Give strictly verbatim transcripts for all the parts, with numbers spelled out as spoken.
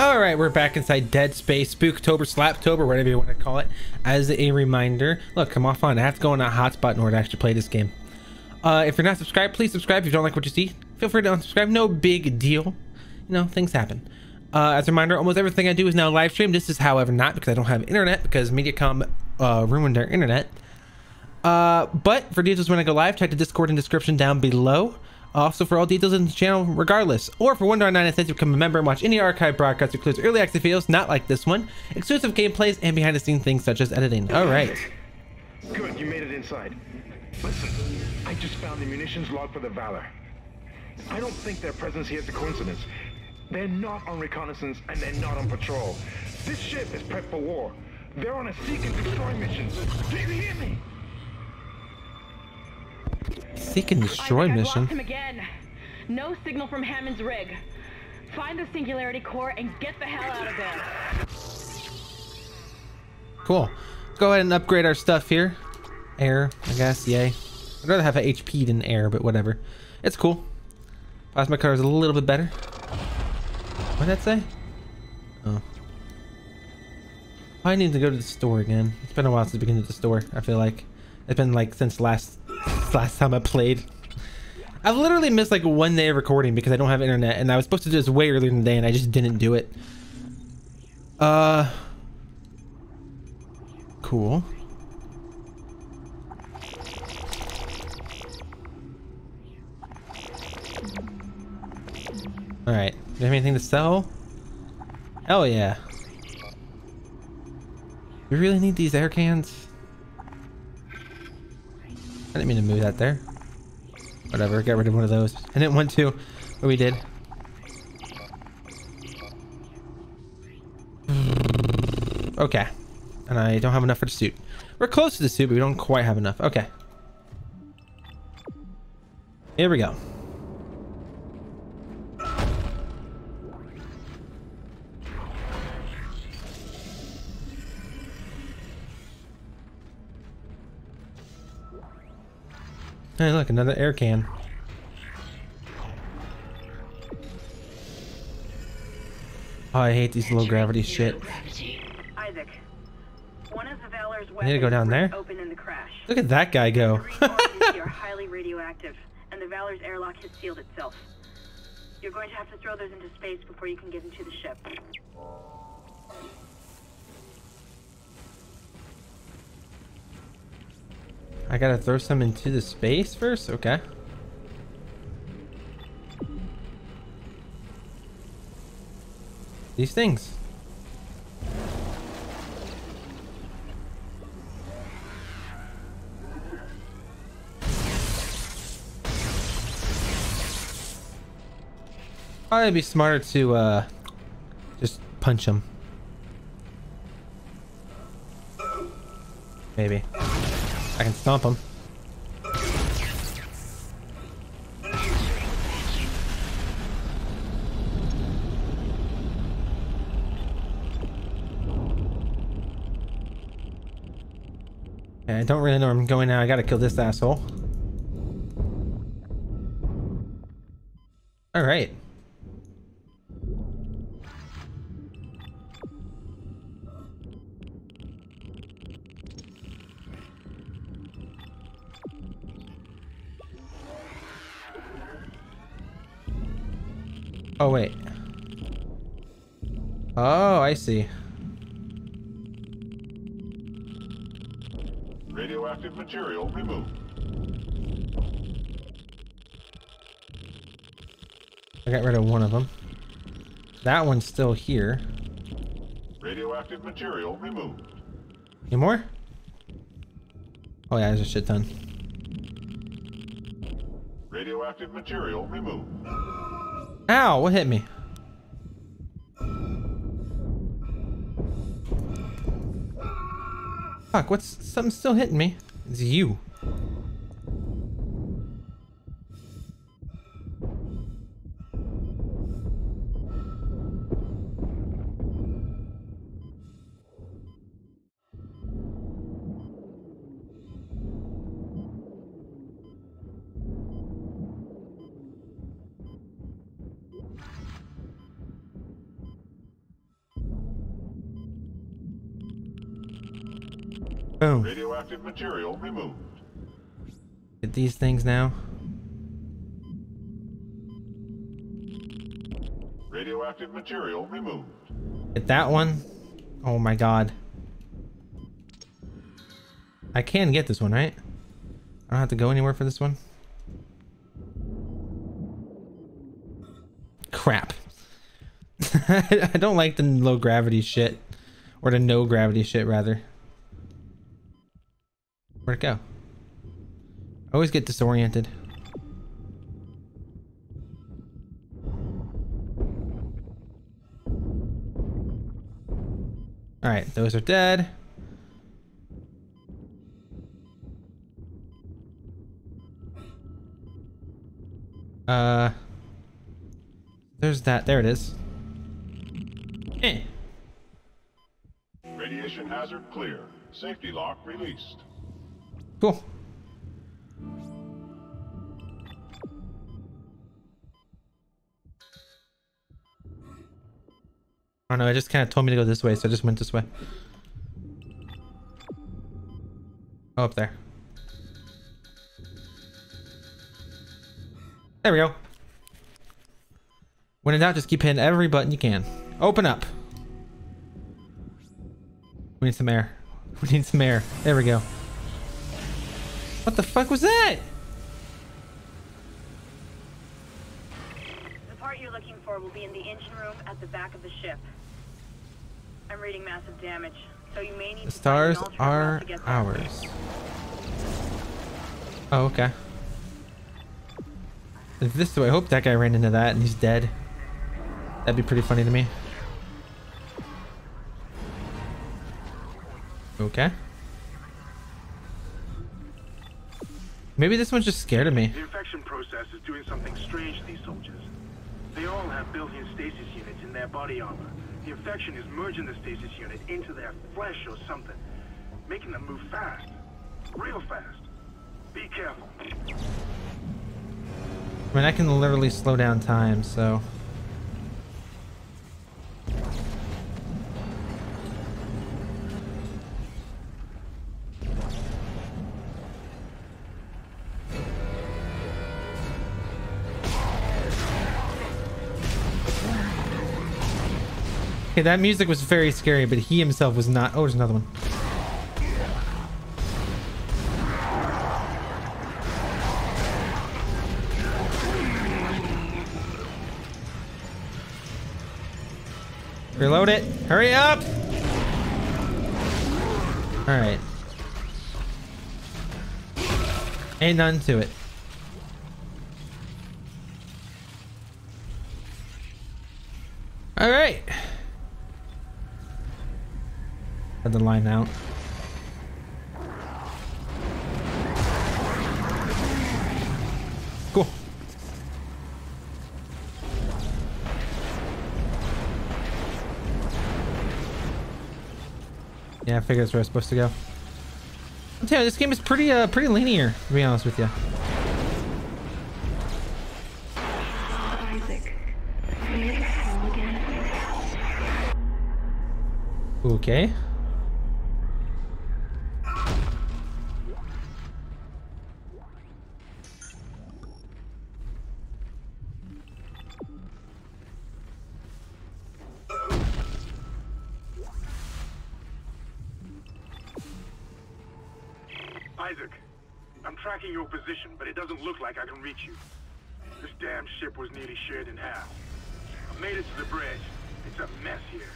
All right, we're back inside Dead Space, Spooktober, Slaptober, whatever you want to call it. As a reminder, look, come off on. I have to go on a hotspot in order to actually play this game. Uh, if you're not subscribed, please subscribe. If you don't like what you see, feel free to unsubscribe. No big deal. You know, things happen. Uh, as a reminder, almost everything I do is now live streamed. This is, however, not because I don't have internet, because MediaCom uh, ruined their internet. Uh, but for details when I go live, check the Discord in the description down below. Also, for all details in the channel, regardless, or for one dollar and ninety cents to become a member and watch any archive broadcast, includes early access videos, not like this one, exclusive gameplays, and behind-the-scenes things such as editing. All right. Good, you made it inside. Listen, I just found the munitions log for the Valor. I don't think their presence here is a coincidence. They're not on reconnaissance, and they're not on patrol. This ship is prepped for war. They're on a seek and destroy mission. Do you hear me? Seek and destroy Isaac, mission. Him again. No signal from Hammond's rig. Find the singularity core and get the hell out of there. Cool. Let's go ahead and upgrade our stuff here. Air, I guess. Yay. I'd rather have an H P than air, but whatever. It's cool. Plasma cutter is a little bit better. What did that say? Oh. I need to go to the store again. It's been a while since I've been to the store. I feel like it's been like since last. Last time I played, I've literally missed like one day of recording because I don't have internet, and I was supposed to do this way earlier in the day, and I just didn't do it. Uh, cool. All right, do you have anything to sell? Oh yeah. We really need these air cans. I didn't mean to move that there. Whatever, got rid of one of those. I didn't want to, but we did. Okay. And I don't have enough for the suit. We're close to the suit, but we don't quite have enough. Okay. Here we go. Hey, look, another air can. Oh, I hate these low gravity shit. Isaac, one of the Valor's weapons I need to go down there. Open in the crash. Look at that guy go. You're highly radioactive, and the Valor's airlock has sealed itself. You're going to have to throw those into space before you can get into the ship. I gotta throw some into the space first? Okay. These things. Probably it'd be smarter to uh, just punch them. Maybe. I can stomp him. Okay, I don't really know where I'm going now. I gotta kill this asshole. All right. Oh, wait. Oh, I see. Radioactive material removed. I got rid of one of them. That one's still here. Radioactive material removed. Any more? Oh, yeah, there's a shit ton. Radioactive material removed. Ow, what hit me? Fuck, what's something still hitting me? It's you. Boom. Radioactive material removed. Get these things now. Radioactive material removed. Get that one. Oh my god. I can get this one, right? I don't have to go anywhere for this one. Crap. I don't like the low gravity shit. Or the no gravity shit, rather. Where'd it go? I always get disoriented. Alright, those are dead. Uh, there's that. There it is. Eh. Radiation hazard clear. Safety lock released. Cool. I don't know. It just kind of told me to go this way, so I just went this way. Oh, up there. There we go. When in doubt, just keep hitting every button you can. Open up. We need some air. We need some air. There we go. What the fuck was that? The part you're looking for will be in the engine room at the back of the ship. I'm reading massive damage, so you may need to find an alternate route to get there. The stars are ours. Oh, okay. This way. I hope that guy ran into that and he's dead. That'd be pretty funny to me. Okay. Maybe this one's just scared of me. The infection process is doing something strange to these soldiers. They all have built-in stasis units in their body armor. The infection is merging the stasis unit into their flesh or something, making them move fast, real fast. Be careful. I mean, I can literally slow down time, so... Okay, that music was very scary, but he himself was not... Oh, there's another one. Reload it. Hurry up. All right. Ain't none to it. All right. Had the line out. Cool. Yeah, I figured that's where I was supposed to go. I'm telling you, this game is pretty, uh, pretty linear, to be honest with you. Isaac, can you call again? Okay. I can reach you. This damn ship was nearly sheared in half. I made it to the bridge. It's a mess here.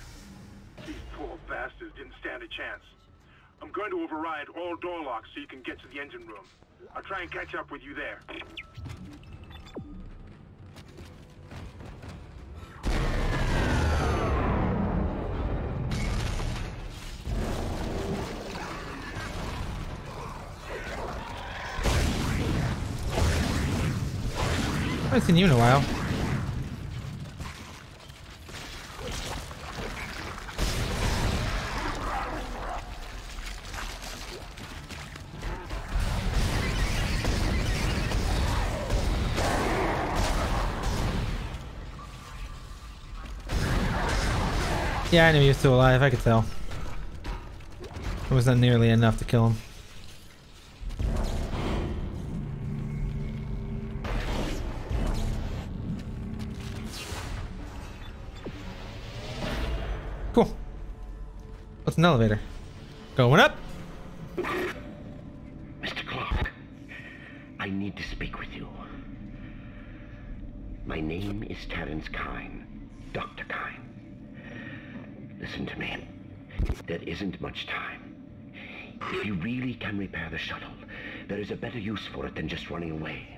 These poor bastards didn't stand a chance. I'm going to override all door locks so you can get to the engine room. I'll try and catch up with you there. I haven't seen you in a while. Yeah, I knew he was still alive. I could tell. It wasn't nearly enough to kill him. Cool. What's an elevator? Going up. Mister Clark, I need to speak with you. My name is Terrence Kine, Doctor Kine. Listen to me. There isn't much time. If you really can repair the shuttle, there is a better use for it than just running away.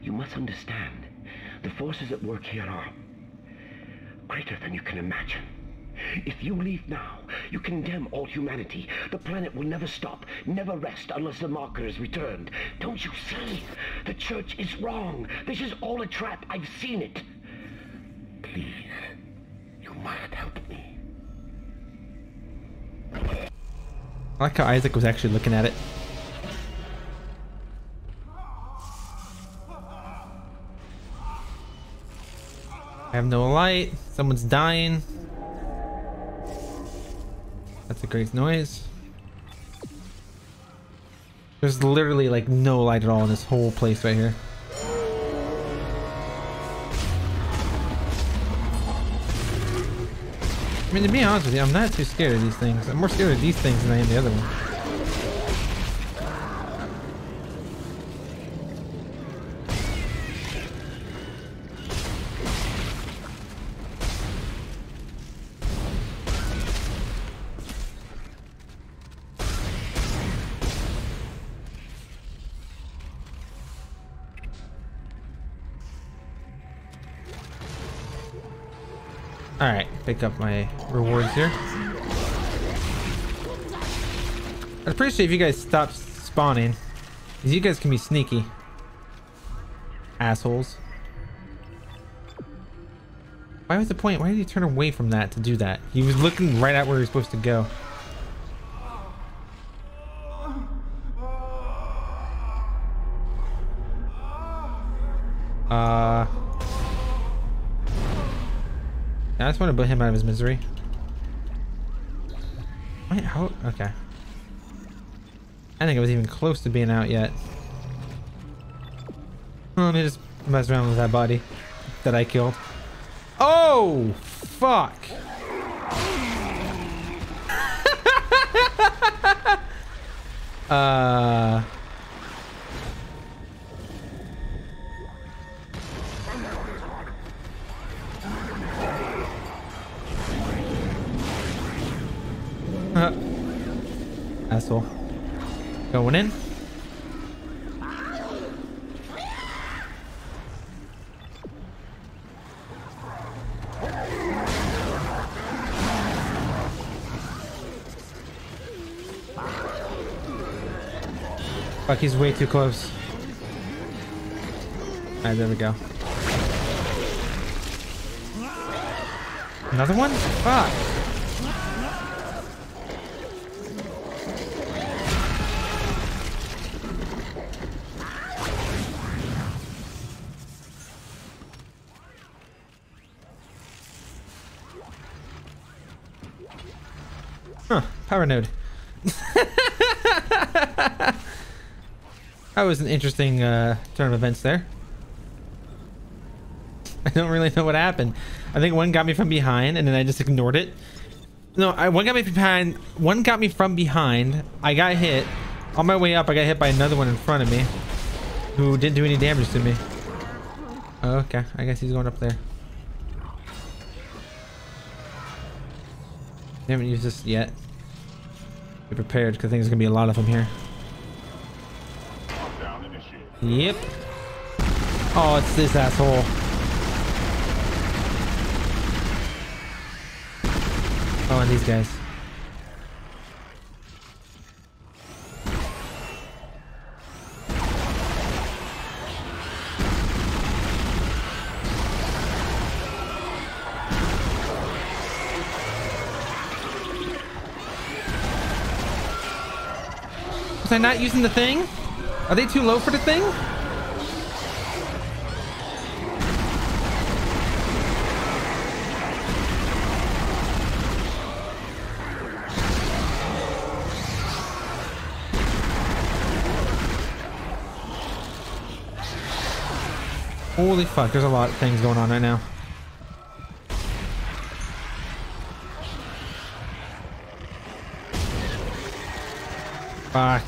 You must understand, the forces at work here are greater than you can imagine. If you leave now, you condemn all humanity. The planet will never stop, never rest, unless the marker is returned. Don't you see? The Church is wrong. This is all a trap. I've seen it. Please, you must help me. I like how Isaac was actually looking at it. I have no light. Someone's dying. That's a great noise. There's literally like no light at all in this whole place right here. I mean, to be honest with you, I'm not too scared of these things. I'm more scared of these things than I am the other one. Pick up my rewards here. I'd appreciate if you guys stop spawning, because you guys can be sneaky assholes. Why was the point? Why did he turn away from that to do that? He was looking right at where he was supposed to go. Uh... I just want to put him out of his misery. Wait, how? Okay. I think I was even close to being out yet. Let me just mess around with that body that I killed. Oh, fuck. uh... Uh, asshole. Going in. Fuck, he's way too close. Alright, there we go. Another one? Fuck. Power node. That was an interesting uh, turn of events there. I don't really know what happened. I think one got me from behind and then I just ignored it. No, I, one got me from behind. One got me from behind. I got hit. On my way up, I got hit by another one in front of me who didn't do any damage to me. Okay, I guess he's going up there. I haven't used this yet. Be prepared, because I think there's gonna be a lot of them here. Yep. Oh, it's this asshole. Oh, and these guys. Was I not using the thing? Are they too low for the thing? Holy fuck, there's a lot of things going on right now. Fuck.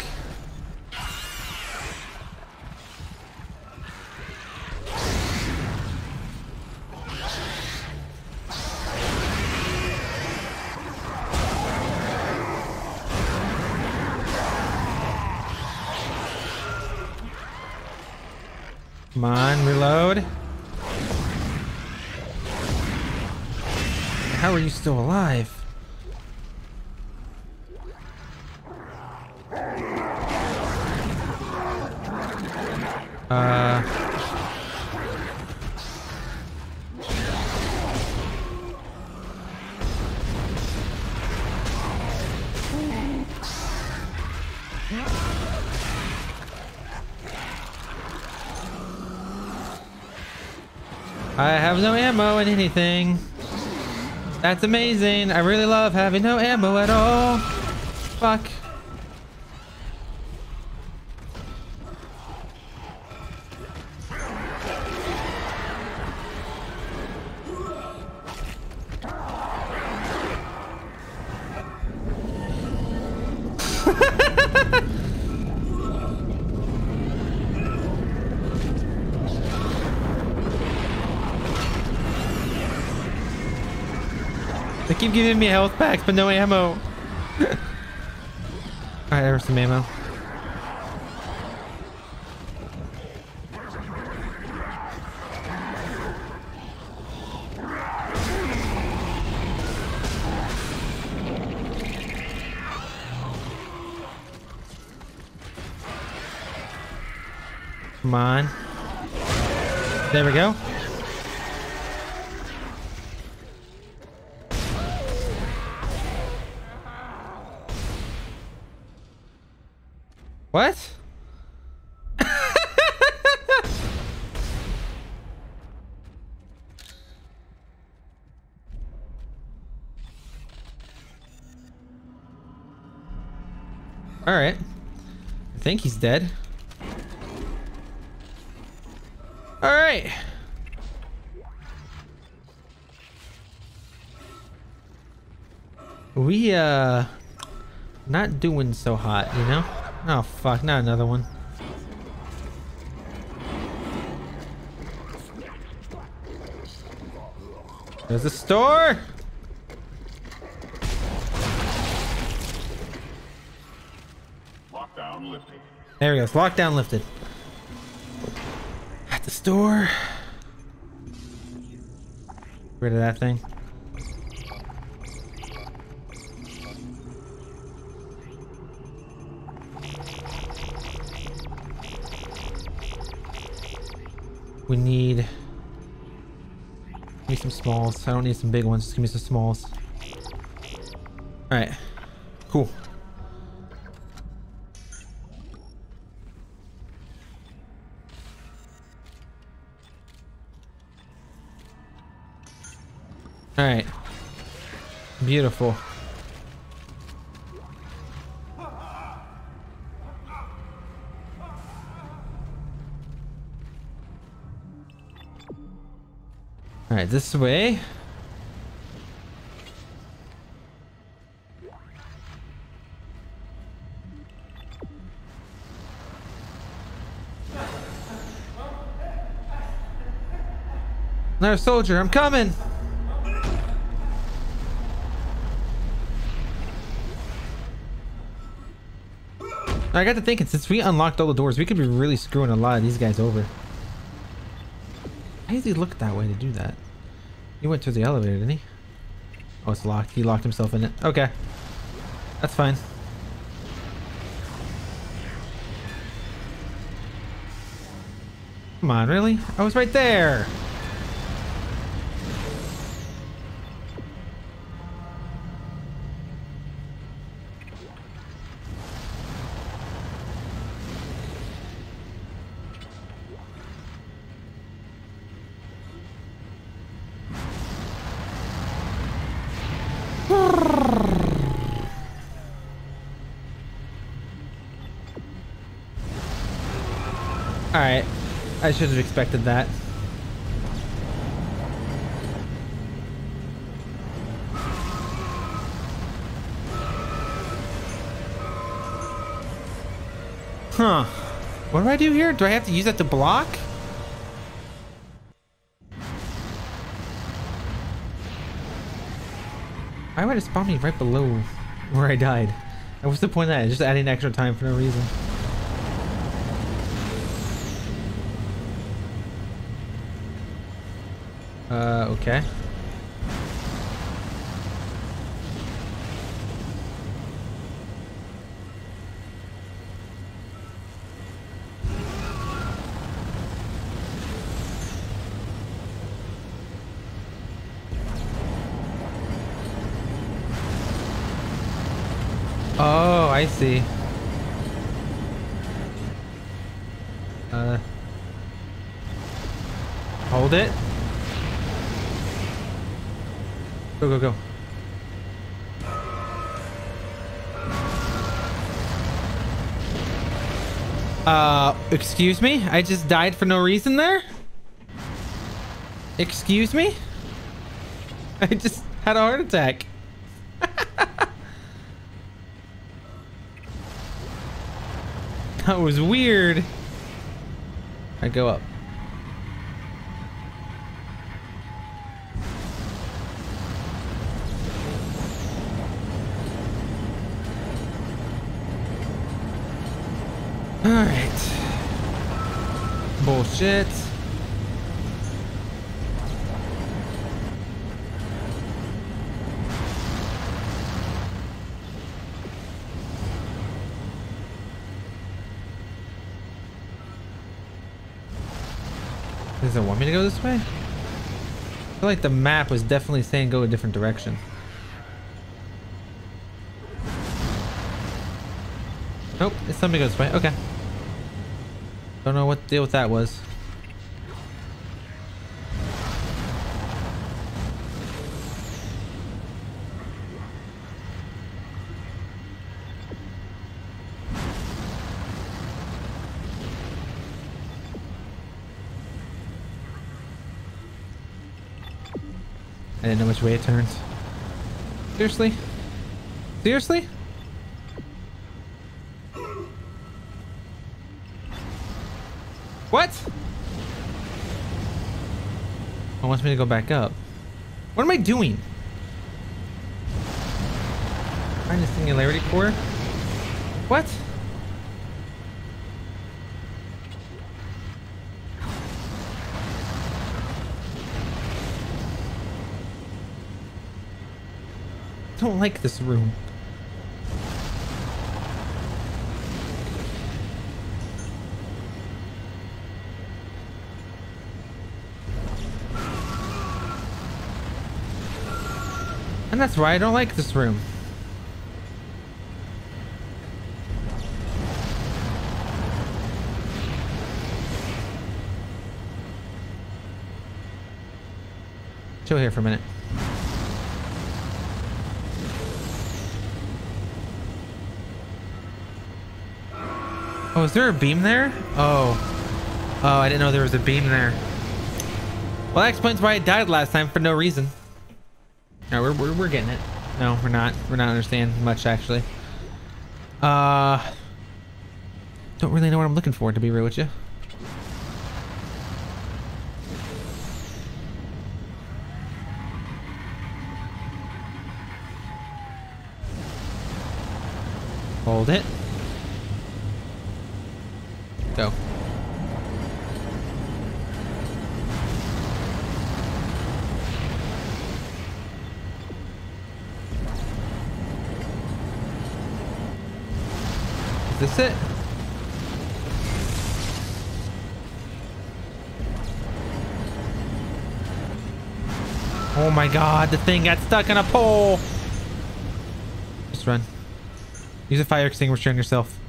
Come on, reload. How are you still alive? Uh. I have no ammo in anything. That's amazing. I really love having no ammo at all. Fuck. Keep giving me health packs, but no ammo. All right, there's some ammo. Come on. There we go. What? All right. I think he's dead. All right. We, uh, not doing so hot, you know? Oh fuck, not another one. There's a store! Lockdown lifted. There we go, it's lockdown lifted. At the store. Get rid of that thing. We need, need some smalls. I don't need some big ones. Just give me some smalls. Alright. Cool. Alright. Beautiful. Alright, this way. Another soldier, I'm coming! I got to thinking, since we unlocked all the doors, we could be really screwing a lot of these guys over. Why does he look that way to do that? He went to the elevator, didn't he? Oh, it's locked. He locked himself in it. Okay. That's fine. Come on, really? I was right there! Alright, I should have expected that. Huh. What do I do here? Do I have to use that to block? Why would it spawn me right below where I died? And what's the point of that? It's just adding extra time for no reason. Uh, okay. Oh, I see. Uh, hold it. Go, go, go. Uh, excuse me? I just died for no reason there? Excuse me? I just had a heart attack. That was weird. I go up. All right. Bullshit. Does it want me to go this way? I feel like the map was definitely saying go a different direction. Nope, it's telling me to go this way. Okay. Don't know what the deal with that was. I didn't know which way it turns. Seriously? Seriously? What? Oh, it wants me to go back up. What am I doing? Find the singularity core? What? I don't like this room. And that's why I don't like this room. Chill here for a minute. Oh, is there a beam there? Oh. Oh, I didn't know there was a beam there. Well, that explains why I died last time for no reason. No, we're, we're, we're getting it. No, we're not. We're not understanding much, actually. Uh, don't really know what I'm looking for, to be real with you. Hold it. Go. Is this it? Oh my god, the thing got stuck in a pole. Just run. Use a fire extinguisher on yourself.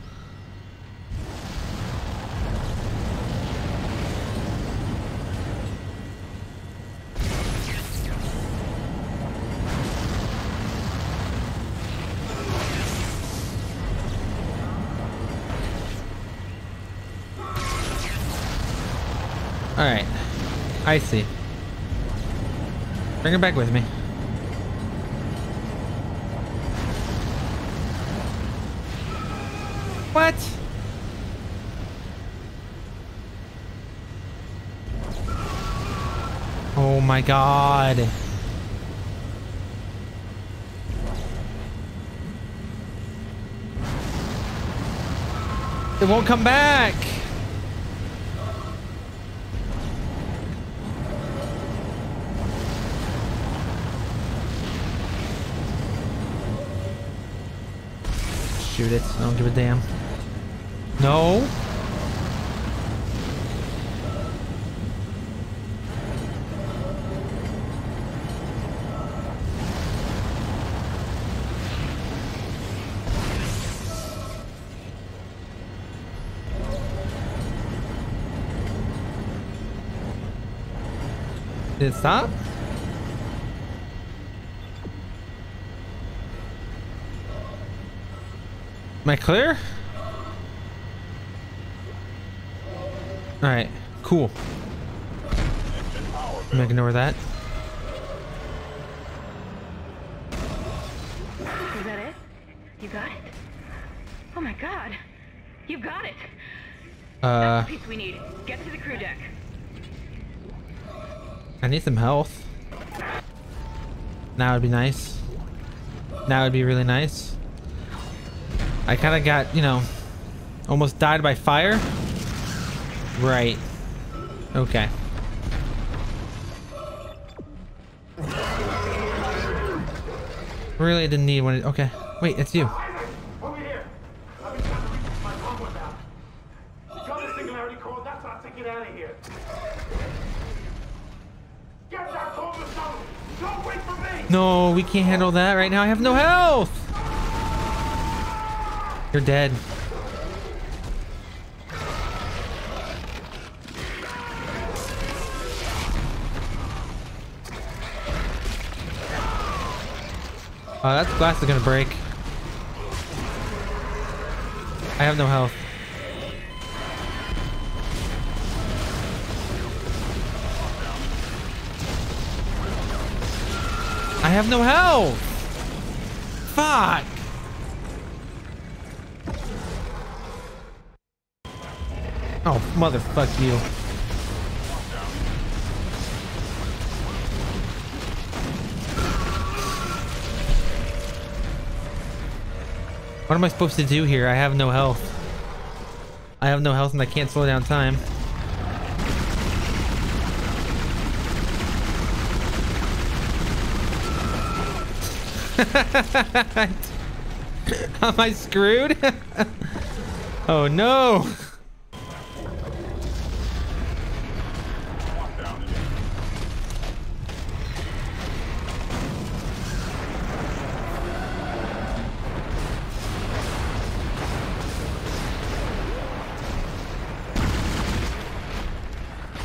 Alright, I see. Bring her back with me. What? my god. It won't come back. Shoot it. I don't give a damn. No. Did it stop? Am I clear? Alright, cool. I'm gonna ignore that. Is that it? You got it? Oh my god. You got it. Uh, That's the piece we need. Get to the crew deck. I need some health. Now would be nice. Now would be really nice. I kind of got, you know, almost died by fire. Right. Okay. Really didn't need one. Okay. Wait, it's you. No, we can't handle that right now. I have no health. You're dead. Oh, that glass is gonna break. I have no health. I have no health. Fuck. Oh, motherfuck you. What am I supposed to do here? I have no health. I have no health and I can't slow down time. Am I screwed? Oh no!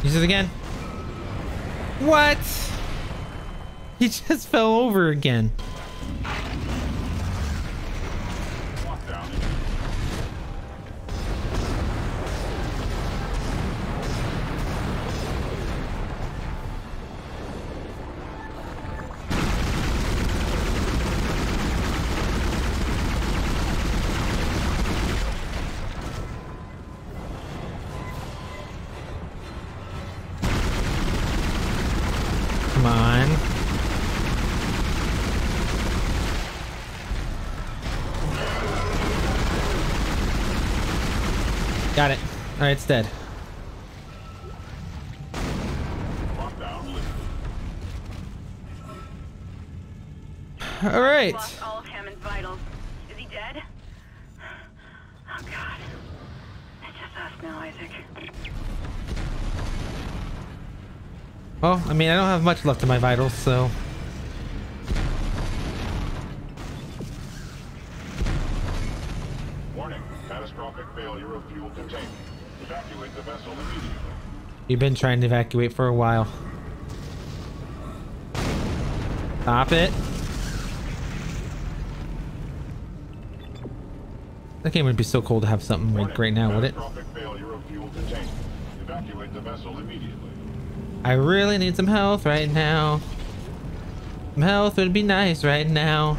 Use it again. What? He just fell over again. Got it. All right, it's dead. All right. Lost all of Hammond's vitals. Is he dead? Oh God. It's just us now, Isaac. Well, I mean, I don't have much left in my vitals, so. You've been trying to evacuate for a while. Stop it. That game would be so cool to have something like right now, would it? Evacuate the vessel immediately. I really need some health right now. Some health would be nice right now.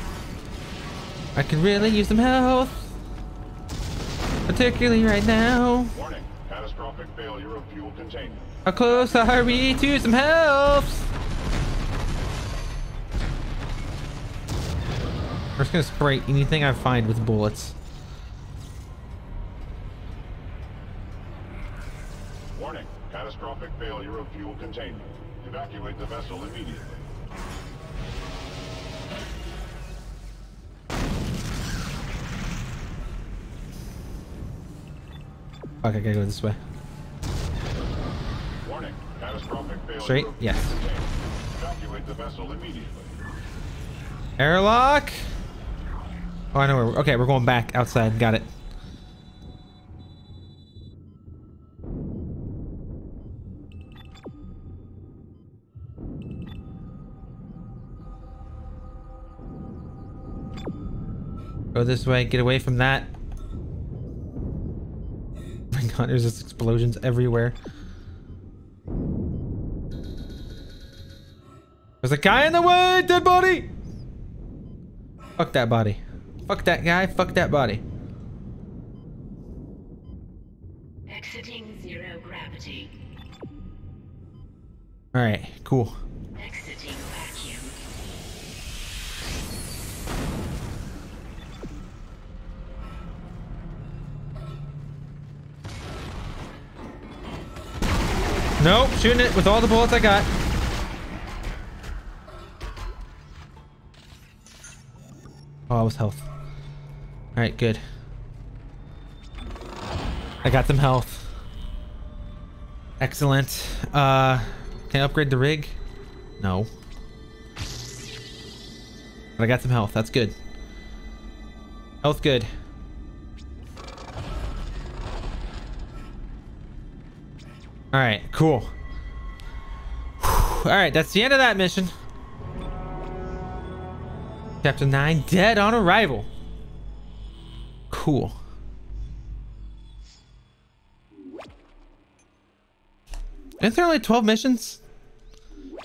I could really use some health. Particularly right now. Warning. Catastrophic failure of fuel containment. How close are we to some health? I'm just gonna spray anything I find with bullets. Warning, catastrophic failure of fuel containment. Evacuate the vessel immediately. Okay, I gotta go this way. Warning, catastrophic failure. Straight? Yes. Evacuate the vessel immediately. Airlock. Oh, I know where we're, okay, we're going back outside. Got it. Go this way, get away from that. Oh my god, there's just explosions everywhere. There's a guy in the way, dead body! Fuck that body. Fuck that guy. Fuck that body. Exiting zero gravity. All right, cool. Exiting vacuum. Nope, shooting it with all the bullets I got. Oh, I was health. All right, good. I got some health. Excellent. Uh, can I upgrade the rig? No. But I got some health. That's good. Health good. All right, cool. Whew. All right, that's the end of that mission. Chapter nine, dead on arrival. Cool. Isn't there only twelve missions?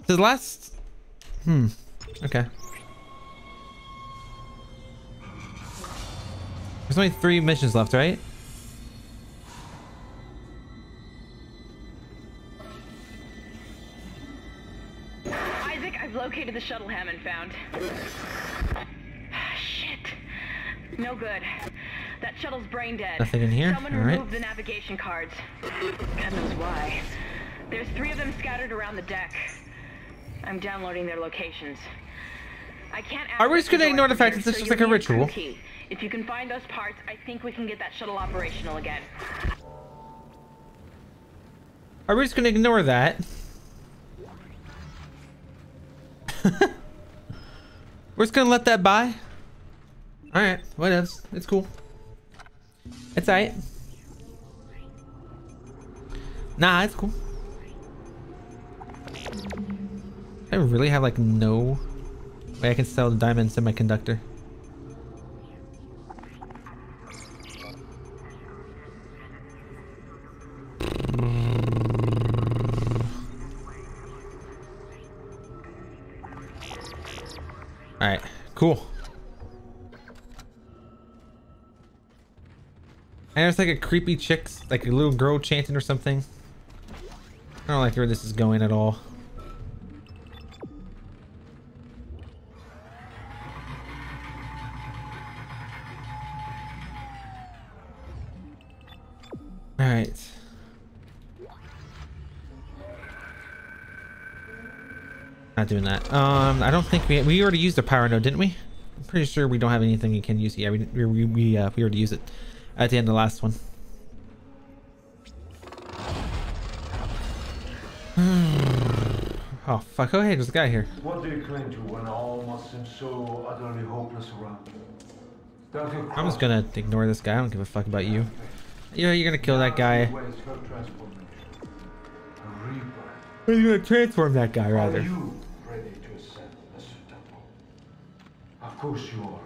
The last... Hmm. Okay. There's only three missions left, right? Isaac, I've located the shuttle Hammond found. No good. That shuttle's brain dead. Nothing in here. Someone removed right. the navigation cards. God knows why. There's three of them scattered around the deck. I'm downloading their locations. I can't. Are we just gonna ignore the fact that this was like a ritual? Key. If you can find those parts, I think we can get that shuttle operational again. Are we just gonna ignore that? We're just gonna let that by. All right, what else? It's cool. It's all right. Nah, it's cool. I really have like no way I can sell the diamond semiconductor. All right, cool. And there's like a creepy chick, like a little girl chanting or something. I don't like where this is going at all. All right. Not doing that. Um, I don't think we we already used the power node, didn't we? I'm pretty sure we don't have anything we can use. Yeah, we we we uh, we already used it. At the end of the last one. Oh fuck, oh hey, there's a guy here. What do you cling to when all must seem so utterly hopeless around you? I'm just gonna ignore this guy, I don't give a fuck about you. You know you're gonna kill that guy. Or you're gonna transform that guy rather. Are you ready to ascend, Mister Temple? Of course you are.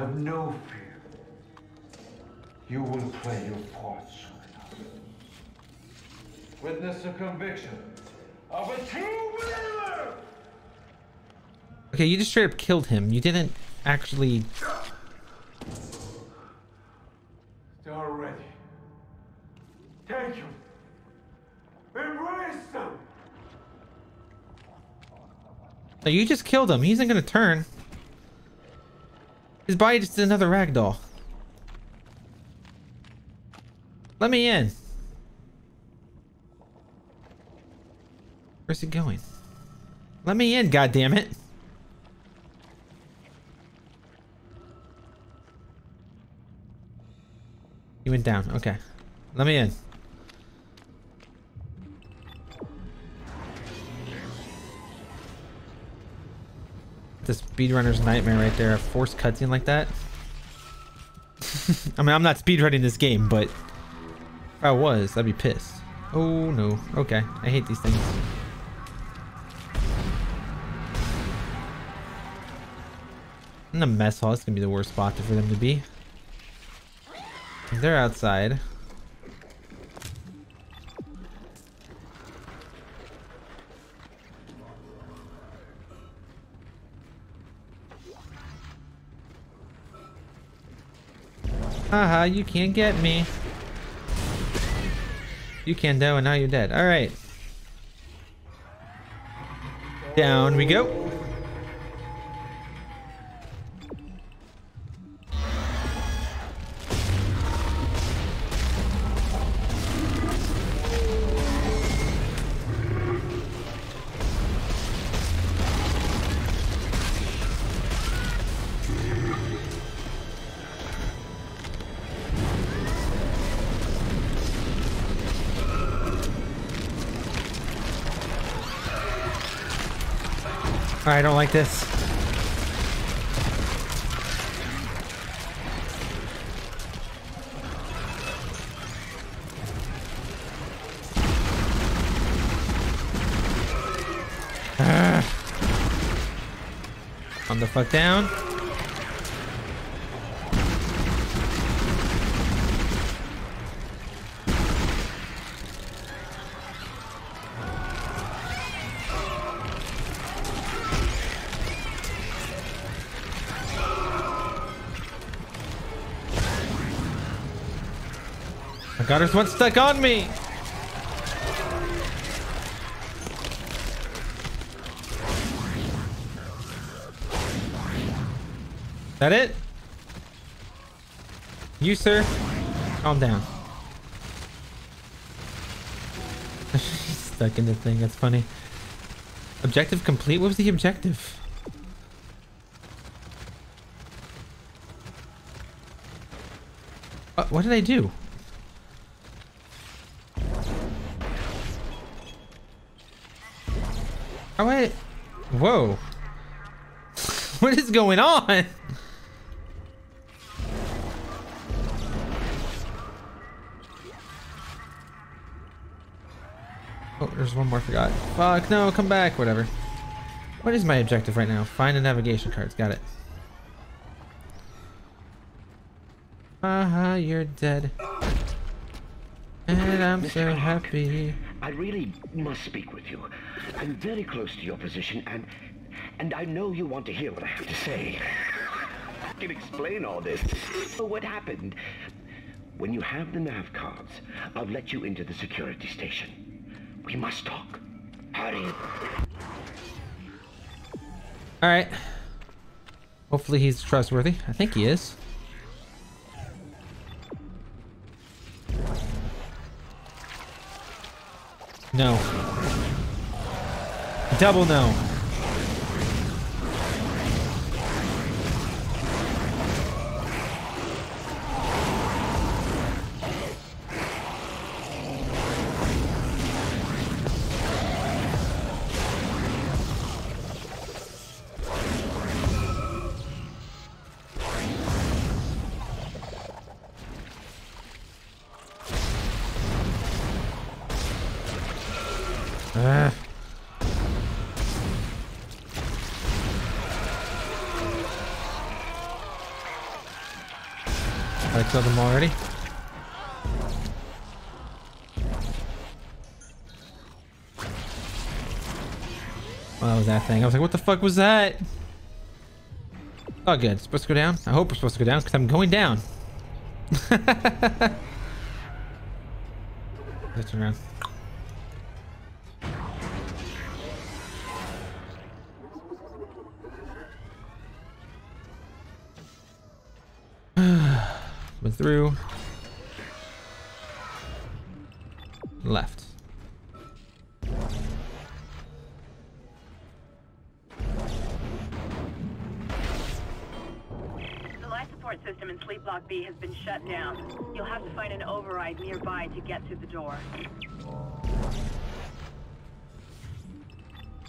Have no fear. You will play your part soon enough. Witness the conviction of a true believer. Okay, you just straight up killed him. You didn't actually. They are ready. Take him. Embrace them. No, you just killed him. He isn't gonna turn. His body just is another ragdoll. Let me in. Where's he going? Let me in, goddammit. He went down. Okay. Let me in. The speedrunner's nightmare right there. A forced cutscene like that. I mean, I'm not speedrunning this game, but if I was, I'd be pissed. Oh no. Okay. I hate these things. In the mess hall, it's gonna be the worst spot for them to be. They're outside. Haha, you can't get me. You can though, and now you're dead. Alright. Down we go. I don't like this. Ugh. Calm the fuck down. God, there's one stuck on me. Is that it? You, sir, calm down. She's stuck in the thing. That's funny. Objective complete. What was the objective? Uh, what did I do? Oh, wait. Whoa. What is going on? Oh, there's one more I forgot. Fuck, no, come back. Whatever. What is my objective right now? Find a navigation card. Got it. Haha, uh-huh, you're dead. And I'm so happy. I really must speak with you. I'm very close to your position, and and I know you want to hear what I have to say. I can explain all this. So what happened? When you have the nav cards, I'll let you into the security station. We must talk. Hurry. All right. Hopefully he's trustworthy. I think he is. No. Double no. Ah. I killed them already. Well, that was that thing. I was like, what the fuck was that? Oh, good. It's supposed to go down? I hope we're supposed to go down because I'm going down. Let's turn around. Going through. Left. The life support system in Sleep Block B has been shut down. You'll have to find an override nearby to get to the door.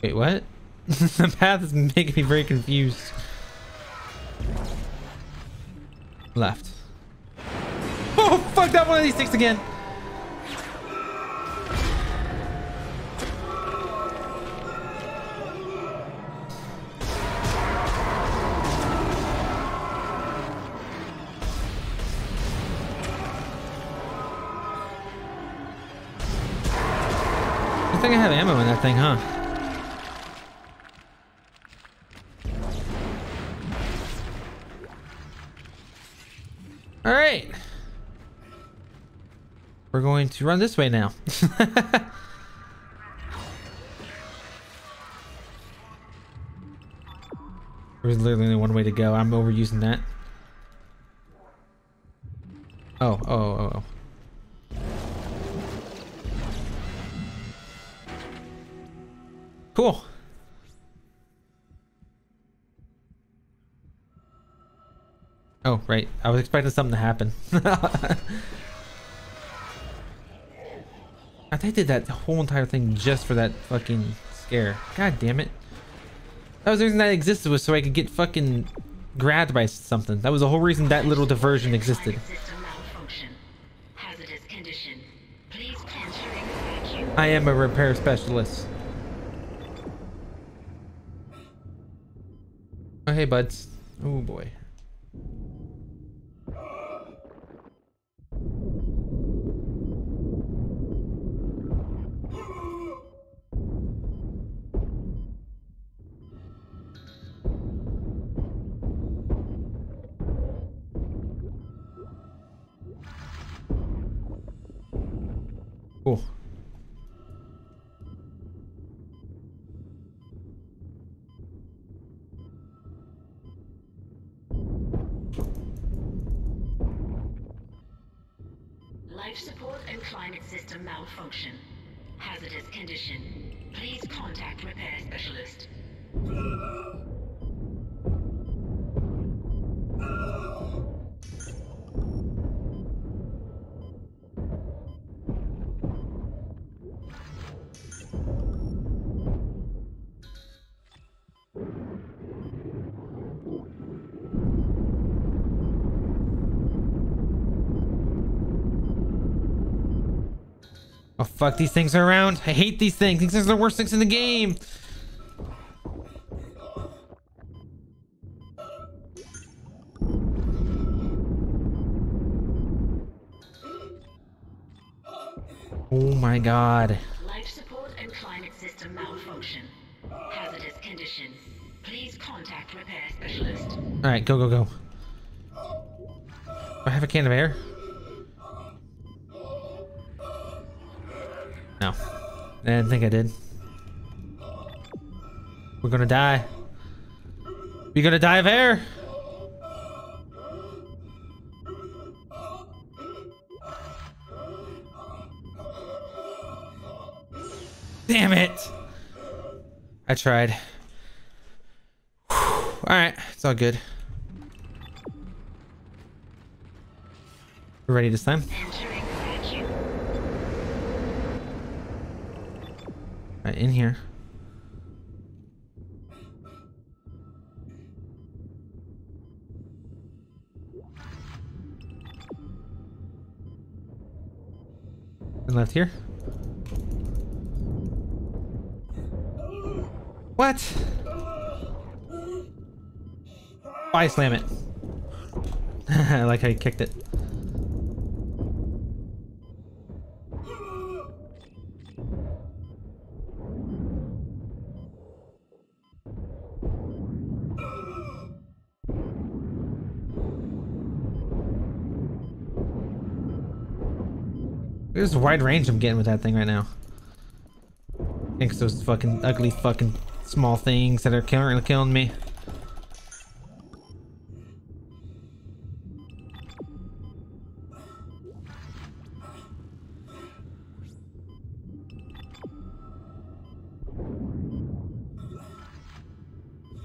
Wait, what? The path is making me very confused. Left. Oh, fuck that one of these sticks again. I think I have ammo in that thing, huh? All right, we're going to run this way now. There's literally only one way to go. I'm overusing that. Oh, oh, oh, oh. Cool. Oh, right. I was expecting something to happen. I think they did that whole entire thing just for that fucking scare. God damn it. That was the reason that existed, was so I could get fucking grabbed by something. That was the whole reason that little diversion existed. I am a repair specialist. Oh, hey, buds. Oh, boy. Cool. Life support and climate system malfunction. Hazardous condition. Please contact repair specialist. Oh, fuck, these things are around. I hate these things. These things are the worst things in the game. Oh my god. Life support and climate system malfunction. Hazardous condition. Please contact repair specialist. Alright, go, go, go. Do I have a can of air? No. I didn't think I did. We're gonna die. We're gonna die of air! Damn it! I tried. Alright, it's all good. We're ready this time. Right in here. And left here. What? Why slam it? I like how he kicked it. There's a wide range I'm getting with that thing right now. Thanks to those fucking ugly fucking small things that are killing killing me.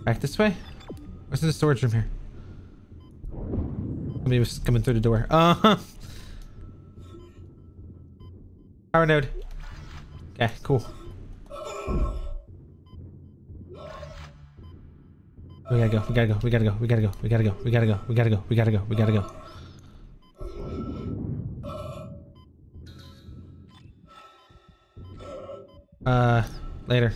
Back this way? Where's the storage room here? Somebody was coming through the door. Uh-huh. Power node. Okay, cool. We gotta go, we gotta go, we gotta go, we gotta go, we gotta go, we gotta go, we gotta go, we gotta go, we gotta go. Uh, later.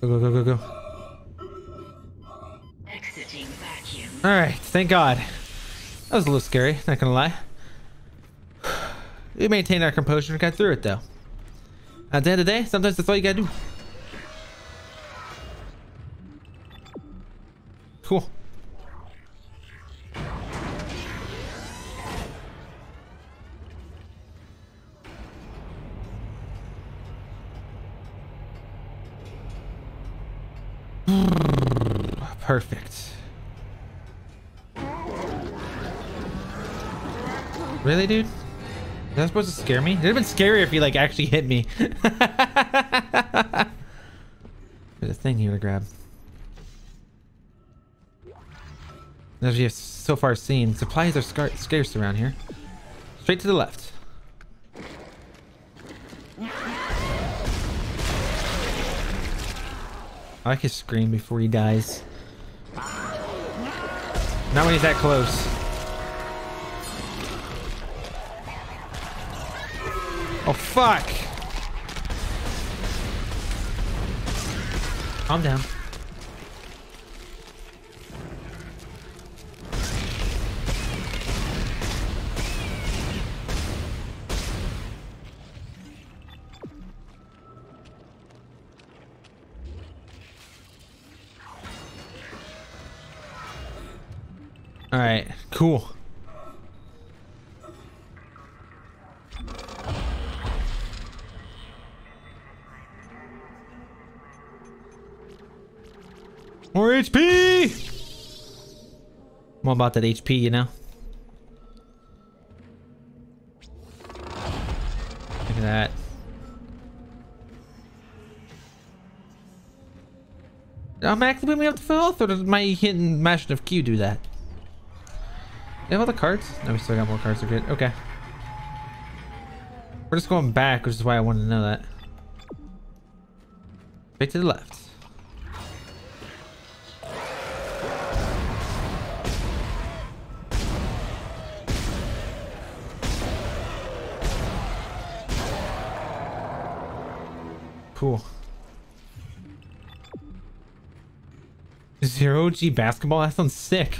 Go, go, go, go, go. Exiting vacuum. Alright, thank God. That was a little scary, not gonna lie. We maintained our composure and got through it, though. At the end of the day, sometimes that's all you gotta do. Cool. Perfect. Really, dude? Is that supposed to scare me? It would have been scarier if he like actually hit me. There's a thing here to grab. As we have so far seen, supplies are scar scarce around here. Straight to the left. I like his scream before he dies. Not when he's that close. Oh, fuck! Calm down. All right, cool. More H P! I'm all about that H P, you know? Look at that. Automatically put me up to full health, or does my hit and mashing of Q do that? Do they have all the cards? No, we still got more cards to get. Okay. We're just going back, which is why I wanted to know that. Straight to the left. Cool. Zero G basketball? That sounds sick.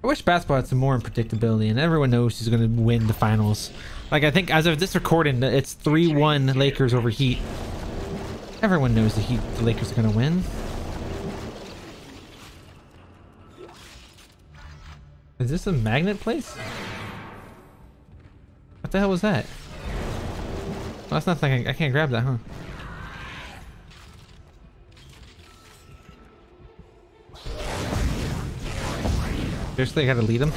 I wish basketball had some more predictability, and everyone knows who's going to win the finals. Like, I think as of this recording, it's three one Lakers over Heat. Everyone knows the Heat, the Lakers are going to win. Is this a magnet place? What the hell was that? Well, that's nothing. I can't grab that, huh? Seriously, I gotta lead him.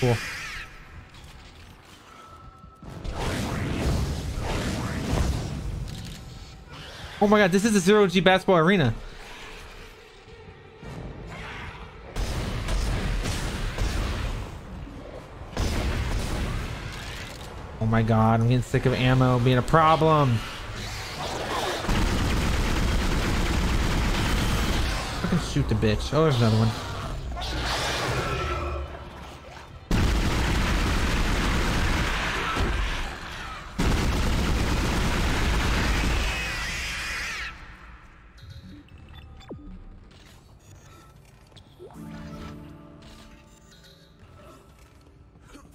Cool. Oh my god, this is a zero G basketball arena. Oh my god, I'm getting sick of ammo being a problem. Shoot the bitch. Oh, there's another one.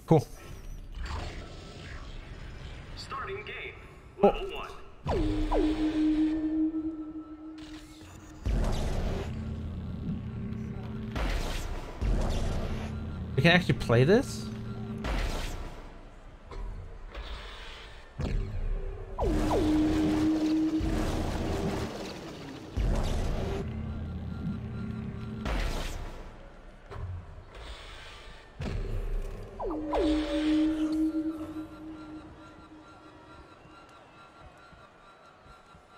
Cool. Starting game. Oh. We can actually play this?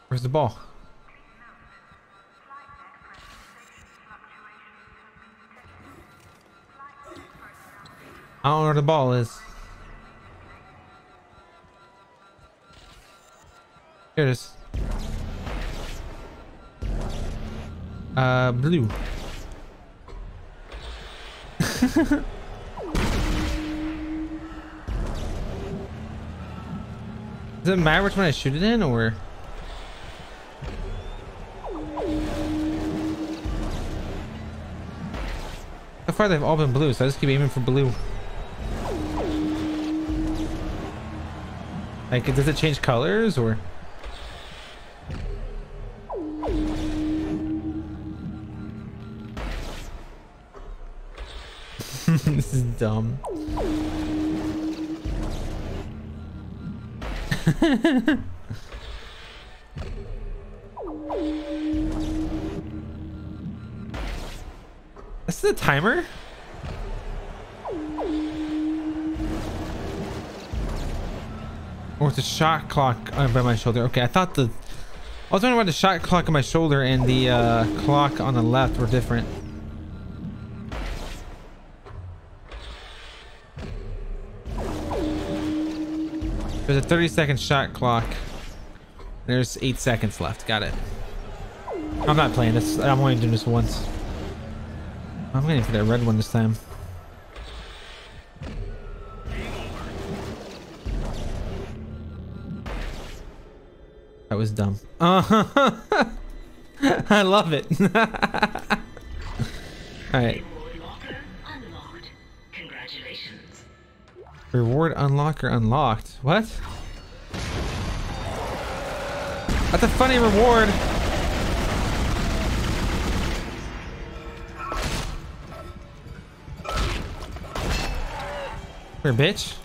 Where's the ball? I don't know where the ball is. Here it is. Uh, blue. Does it matter which one I shoot it in, or? So far they've all been blue, so I just keep aiming for blue. Like, does it change colors, or? This is dumb. This is a timer? Or it's a shot clock on by my shoulder. Okay, I thought the... I was wondering why the shot clock on my shoulder and the uh, clock on the left were different. There's a thirty second shot clock. There's eight seconds left. Got it. I'm not playing this. I'm only doing this once. I'm waiting for that red one this time. That was dumb. Uh-huh. I love it. Alright. Congratulations. Reward unlocker unlocked. What? That's a funny reward. Here, bitch.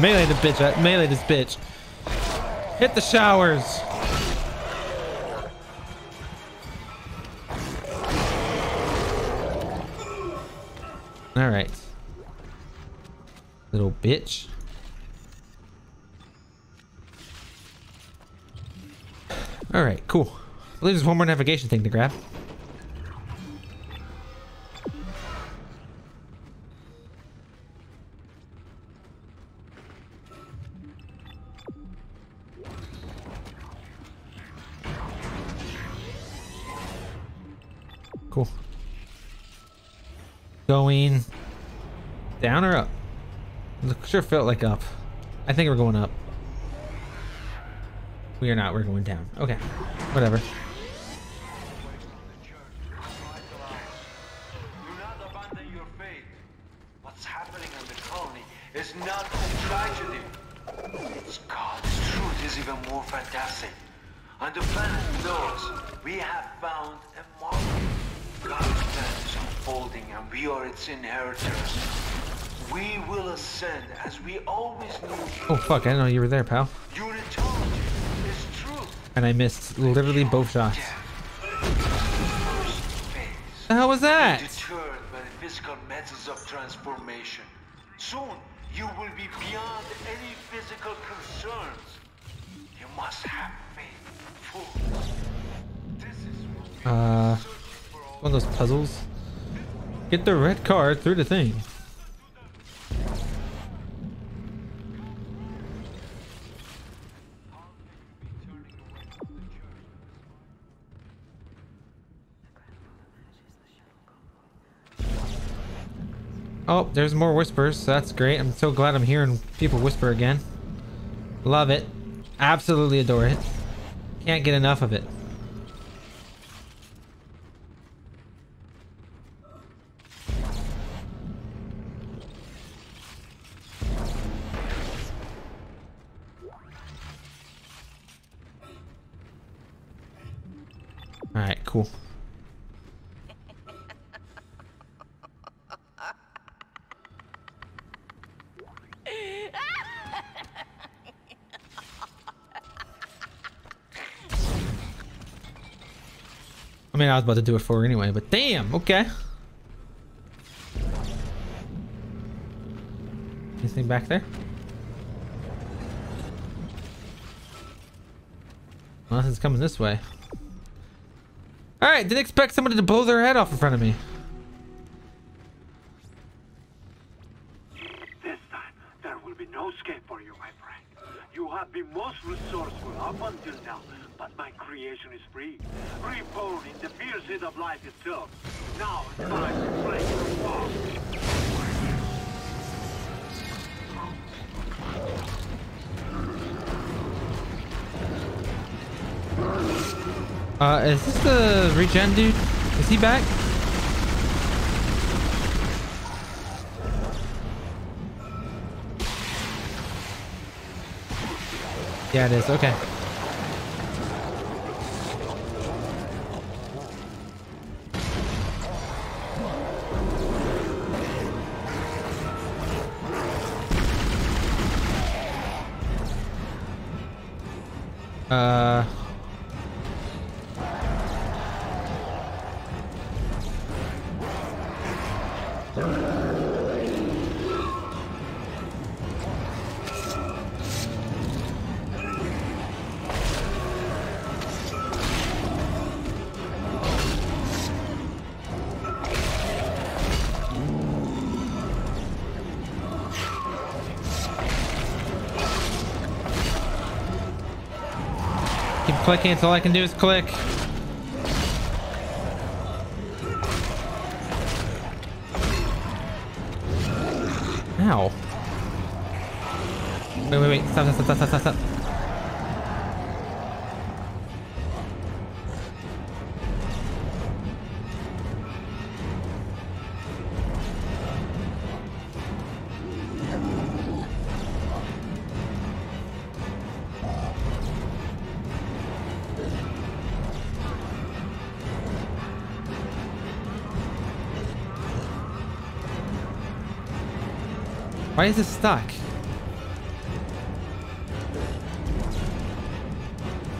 Melee the bitch. I melee this bitch. Hit the showers. All right. Little bitch. All right, cool. I believe there's one more navigation thing to grab. Cool. Going down or up? Sure felt like up. I think we're going up. We are not. We're going down. Okay. Whatever. What's happening on the colony is not a tragedy. It's God's truth is even more fantastic. On the planet knows we have found a marker. God's plan is unfolding and we are its inheritors. We will ascend as we always knew. Oh fuck, I didn't know you were there, pal. Unitology. And I missed literally both shots. The hell was that? Deterred by the physical methods of transformation. Soon you will be beyond any physical concerns. You must have faith. This is uh, one of those puzzles. Get the red card through the thing. Oh, there's more whispers. So that's great. I'm so glad I'm hearing people whisper again. Love it. Absolutely adore it. Can't get enough of it. Alright, cool. I mean, I was about to do it for her anyway, but damn, okay. Anything back there? Unless it's coming this way. Alright, didn't expect somebody to blow their head off in front of me. This time, there will be no escape for you, my friend. You have been most resourceful up until now, but my creation is free. Reborn in the fiercest of life itself. Now it's time to play your part. Uh, is this the regen dude? Is he back? Yeah, it is. Okay. Uh... Clicking, it's all I can do is click. Ow. Wait, wait, wait. Stop, stop, stop, stop, stop. Why is this stuck?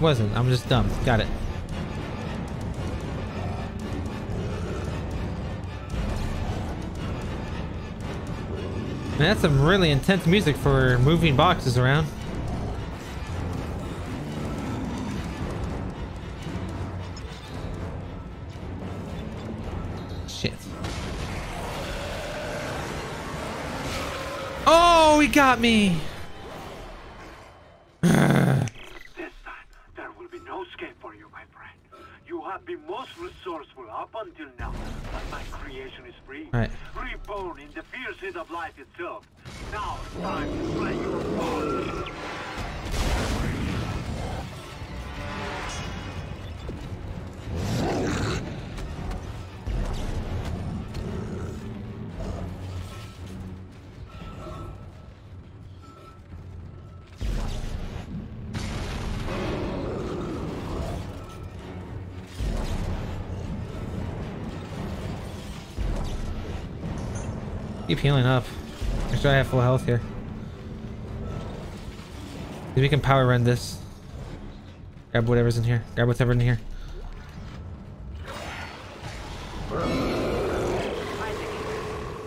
Wasn't. I'm just dumb. Got it. Man, that's some really intense music for moving boxes around. Got me. This time, there will be no escape for you, my friend. You have been most resourceful up until now, but my creation is free. Right. Reborn in the fiercest of life itself. Now it's time to play your part. Keep healing up. Make sure I have full health here. Maybe we can power run this. Grab whatever's in here. Grab whatever's in here. Isaac,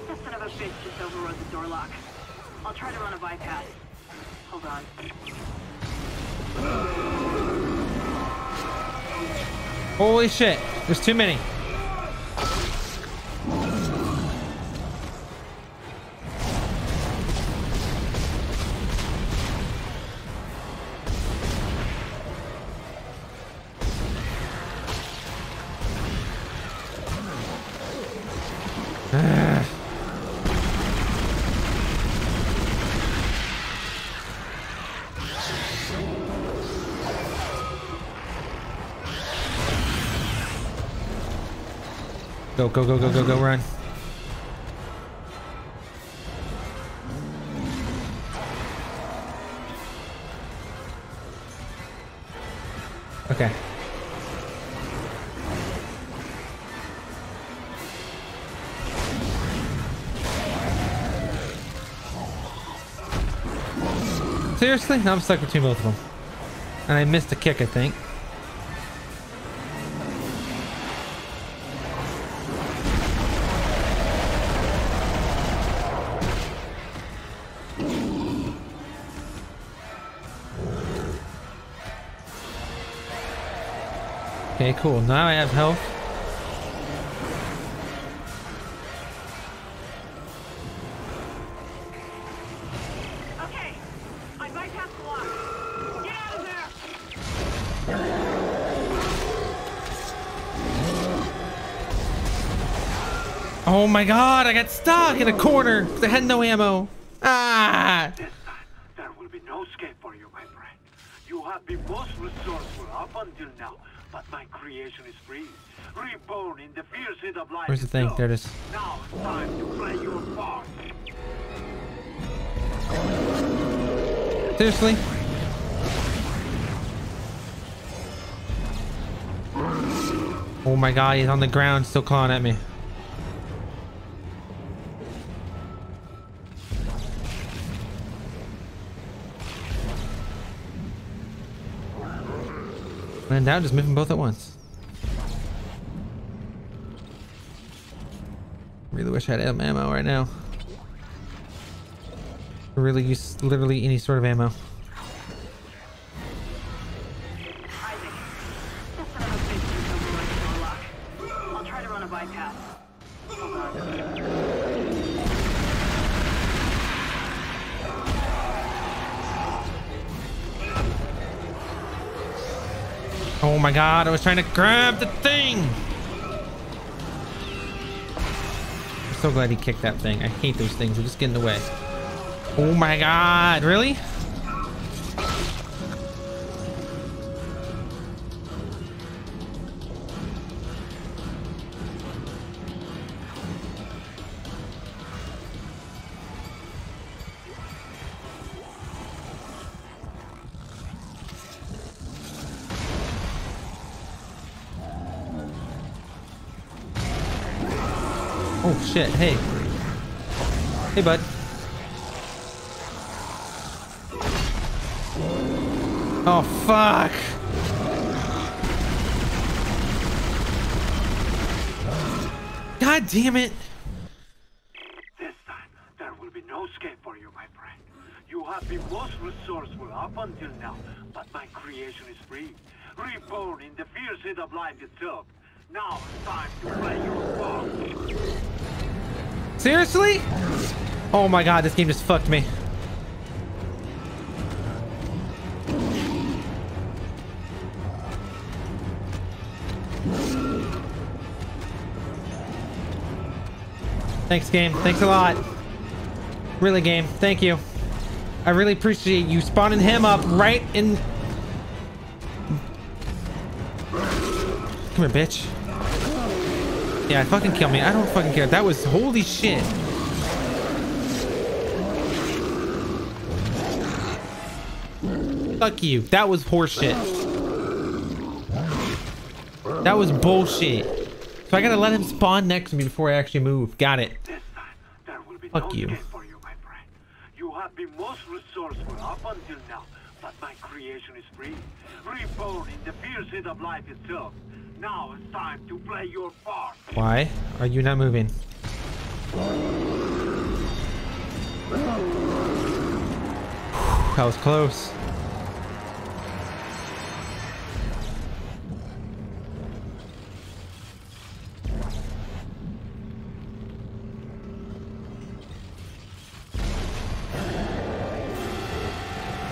that son of a bitch just overrode the door lock. I'll try to run a bypass. Hold on. Holy shit! There's too many. Go, go, go, go, go, go, run. Okay. Seriously? Now I'm stuck between both of them. And I missed a kick, I think. Okay, cool. Now I have health. Okay, I bypassed the lock. Get out of there! Oh my God! I got stuck in a corner because I had no ammo. Ah! This time, there will be no escape for you, my friend. You have been most resourceful up until now. But my creation is free, reborn in the fierce heat of life. Where's the thing? There it is. Now it's time to play your part. Seriously? Oh my God, he's on the ground, still clawing at me. And now just move them both at once. Really wish I had ammo right now. Really use literally any sort of ammo. I'll try to run a bypass. Oh my God, I was trying to grab the thing. I'm so glad he kicked that thing. I hate those things. They're just getting in the way. Oh my God, really? Oh shit, hey. Hey bud. Oh fuck. God damn it. This time, there will be no escape for you, my friend. You have been most resourceful up until now, but my creation is free. Reborn in the fierce heat of life itself. Now it's time to play your part. Seriously? Oh my God, this game just fucked me. Thanks, game. Thanks a lot. Really, game. Thank you. I really appreciate you spawning him up right in... Come here, bitch. Yeah, fucking kill me. I don't fucking care. That was holy shit. Fuck you. That was horseshit. That was bullshit. So I gotta let him spawn next to me before I actually move. Got it. This time, there will be fuck no you. For you, my friend. You have been most resourceful up until now, but my creation is free. Reborn in the fierce heat of life itself. Now it's time to play your part. Why are you not moving? That was close.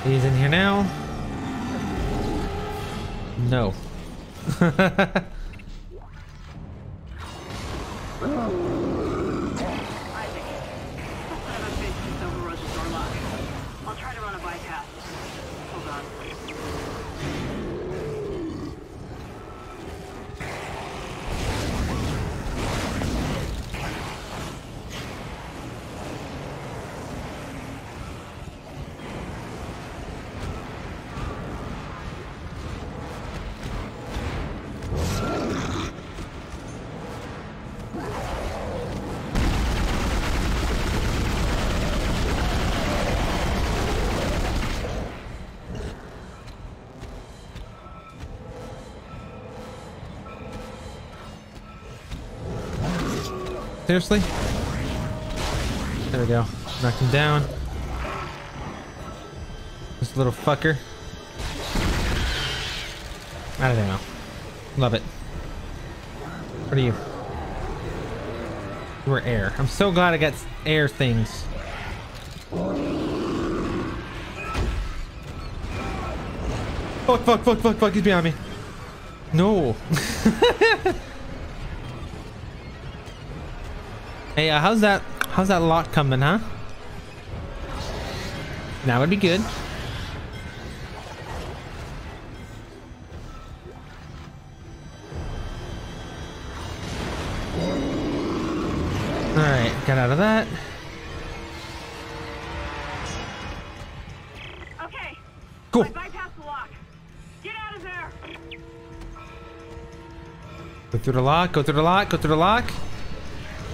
He's in here now. No. Isaac, I'll try to run a bypass. Hold on. seriously? There we go. Knocked him down. This little fucker. I don't know. Love it. What are you? You were air. I'm so glad I got air things. Fuck, fuck, fuck, fuck, fuck. He's behind me. No. Hey, uh, how's that? How's that lot coming, huh? That would be good. All right, get out of that. Okay. Cool. I bypassed the lock. Get out of there. Go through the lock. Go through the lock. Go through the lock.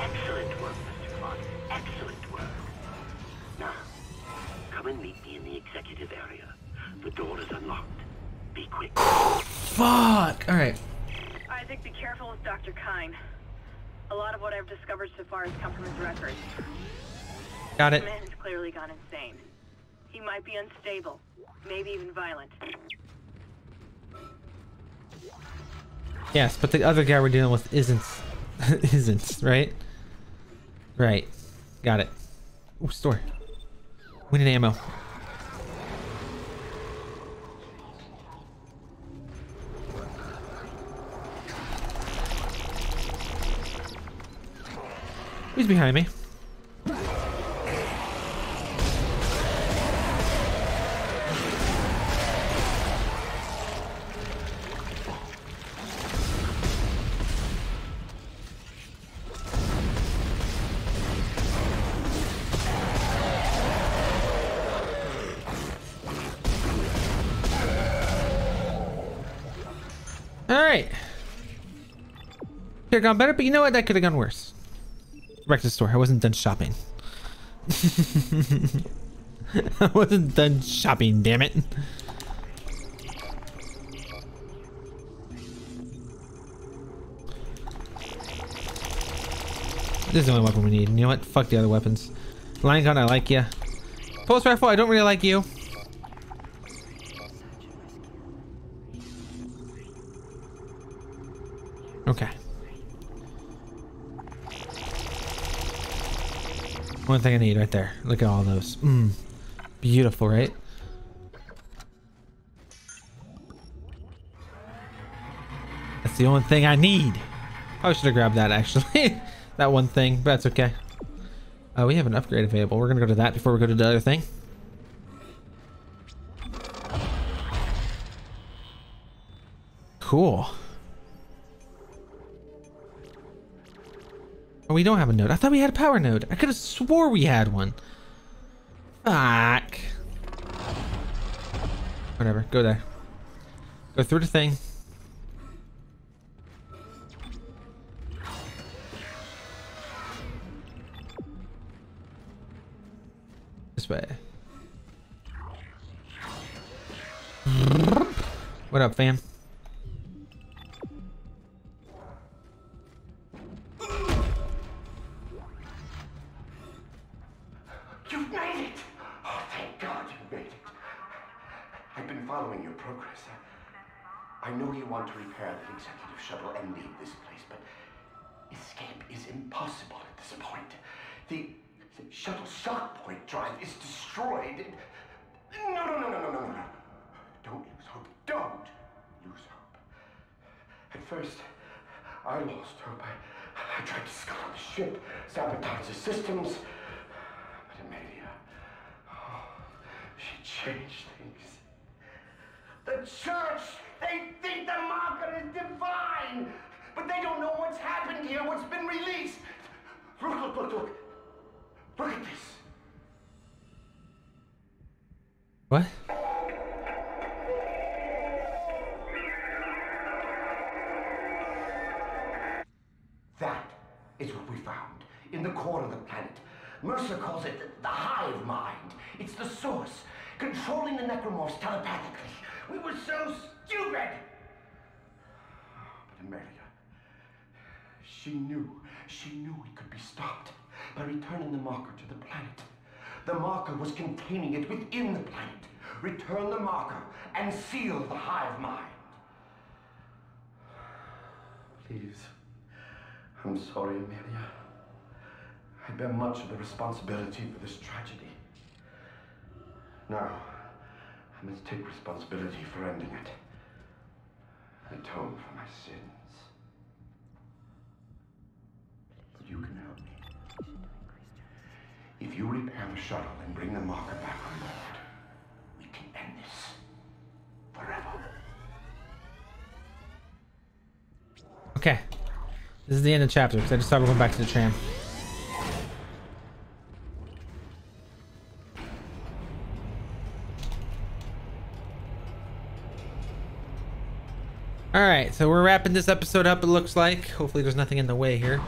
Excellent work, Mister Clark. Excellent work. Now, come and meet me in the executive area. The door is unlocked. Be quick. Fuck. All right. Isaac, be careful with Doctor Kine. A lot of what I've discovered so far has come from his records. Got it. The man has clearly gone insane. He might be unstable, maybe even violent. Yes, but the other guy we're dealing with isn't, isn't, right? Right. Got it. Ooh, store. We need ammo. He's behind me. All right. Could have gone better, but you know what? That could have gone worse. Wrecked the store. I wasn't done shopping. I wasn't done shopping, damn it. This is the only weapon we need. You know what? Fuck the other weapons. Lion gun, I like ya. Pulse rifle, I don't really like you. Okay. One thing I need right there. Look at all those. Mm, beautiful, right? That's the only thing I need. I should have grabbed that actually. That one thing, but that's okay. Uh, we have an upgrade available. We're gonna go to that before we go to the other thing. Cool. Oh, we don't have a node. I thought we had a power node. I could have swore we had one. Fuck. Whatever. Go there. Go through the thing. This way. What up, fam? Mercer calls it the, the hive mind. It's the source, controlling the Necromorphs telepathically. We were so stupid! But Amelia, She knew, she knew it could be stopped by returning the marker to the planet. The marker was containing it within the planet. Return the marker and seal the hive mind. Please, I'm sorry, Amelia. I bear much of the responsibility for this tragedy. Now, I must take responsibility for ending it. Atone for my sins. But you can help me. If you repair the shuttle and bring the marker back on board, we can end this forever. Okay. This is the end of the chapter, because I just thought we're going back to the tram. Alright, so we're wrapping this episode up, it looks like. Hopefully there's nothing in the way here.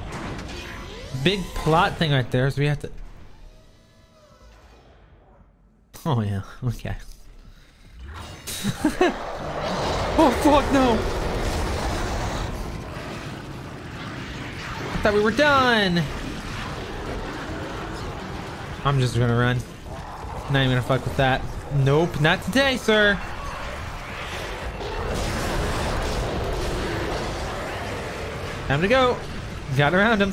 Big plot thing right there, so we have to... Oh yeah, okay. Oh fuck no! I thought we were done! I'm just gonna run. Not even gonna fuck with that. Nope, not today, sir! Time to go! Got around him.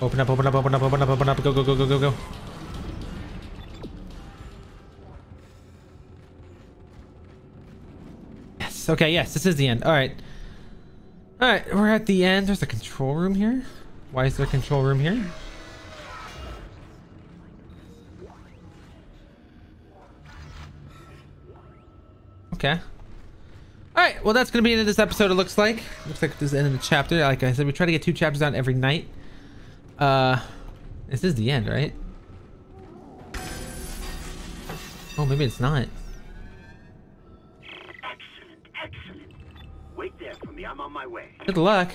Open up, open up, open up, open up, open up, go, go, go, go, go, go. Yes, okay, yes, this is the end. Alright. Alright, we're at the end. There's a control room here. Why is there a control room here? Okay. Alright, well that's gonna be the end of this episode, it looks like. Looks like this is the end of the chapter. Like I said, we try to get two chapters out every night. Uh, this is the end, right? Oh, maybe it's not. Excellent, excellent. Wait there for me. I'm on my way. Good luck.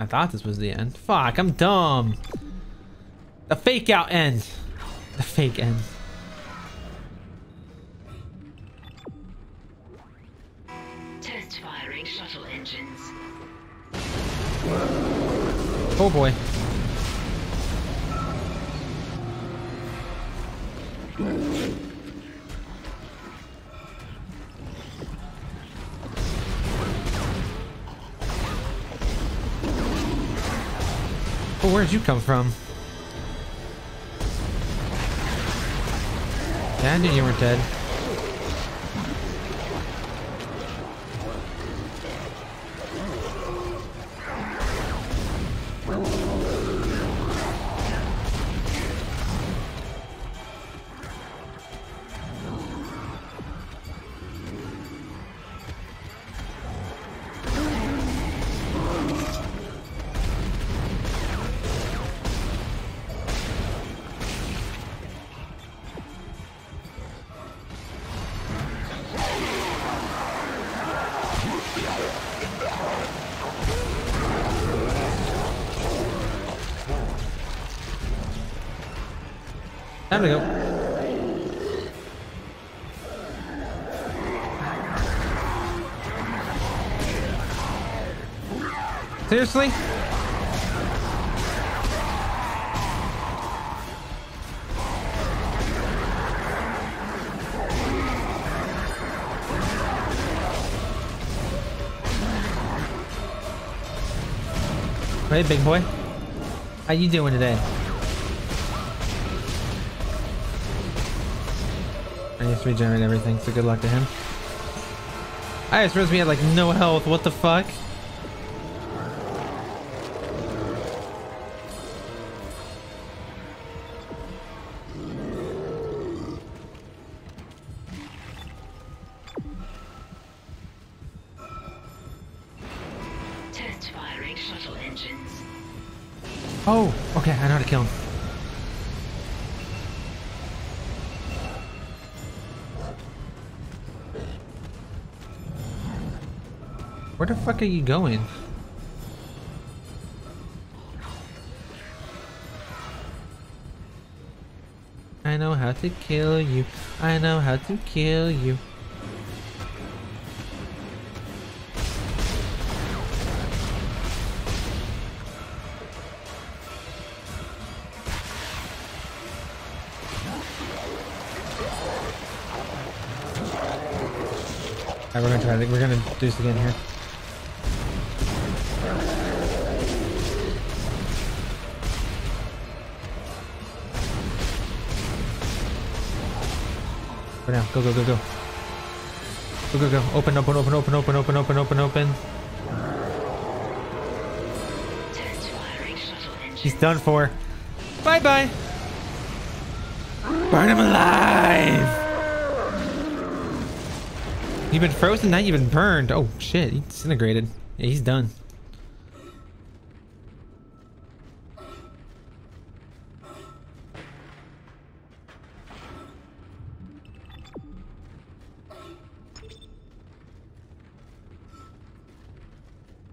I thought this was the end. Fuck, I'm dumb. The fake out end. The fake end. Test firing shuttle engines. Oh boy. Oh, where'd you come from? Yeah, I knew you weren't dead. Time to go. Seriously? Hey, big boy. How you doing today? I just regenerate everything, so good luck to him. I just realized we had like no health, what the fuck? Test firing shuttle engines. Oh, okay, I know how to kill him. Where the fuck are you going? I I know how to kill you. I know how to kill you. Alright, we're gonna try it. We're gonna do this again here. For now, go, go, go, go. Go, go, go. Open, open, open, open, open, open, open, open, open. He's done for. Bye bye. Burn him alive! You've been frozen, now you've been burned. Oh shit, he disintegrated. Yeah, he's done.